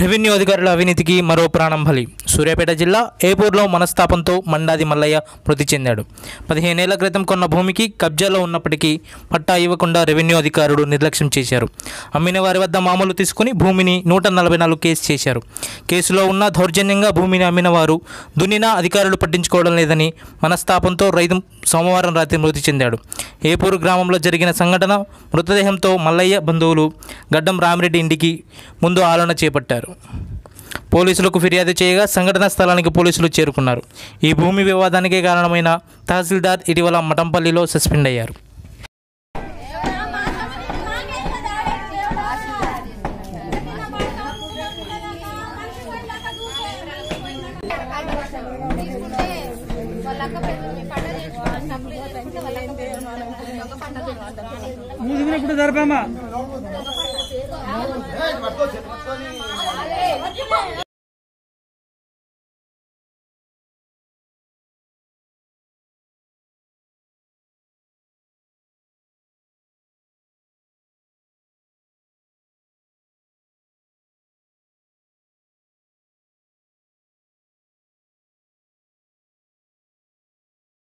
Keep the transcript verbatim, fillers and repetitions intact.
Revenue అధికారుల అవినీతికి మరో ప్రాణం బలి. సూర్యాపేట జిల్లా ఏపూర్లో మనస్తాపంతో మండాది మల్లయ్య మృతి చెందాడు. పదిహేనేళ్ల క్రితం కొన్న భూమికి కబ్జాలో ఉన్నప్పటికీ పట్టా ఇవ్వకుండా రెవెన్యూ అధికారులు నిర్లక్ష్యం చేశారు. అమ్మిన వారి వద్ద మామూలు తీసుకుని భూమిని నూట నలభై నాలుగు కేసు చేశారు. కేసులో ఉన్న దౌర్జన్యంగా భూమిని అమ్మిన వారు దున్నినా అధికారులు పట్టించుకోవడం లేదని మనస్తాపంతో రైతు సోమవారం రాత్రి మృతి చెందాడు. ఏపూరు గ్రామంలో జరిగిన సంఘటన మృతదేహంతో మల్లయ్య బంధువులు గడ్డం రామిరెడ్డి ఇంటికి ముందు ఆలోచన చేపట్టారు. పోలీసులకు ఫిర్యాదు చేయగా సంఘటనా స్థలానికి పోలీసులు చేరుకున్నారు. ఈ భూమి వివాదానికే కారణమైన తహసీల్దార్ ఇటీవల మఠంపల్లిలో సస్పెండ్ అయ్యారు. Hey,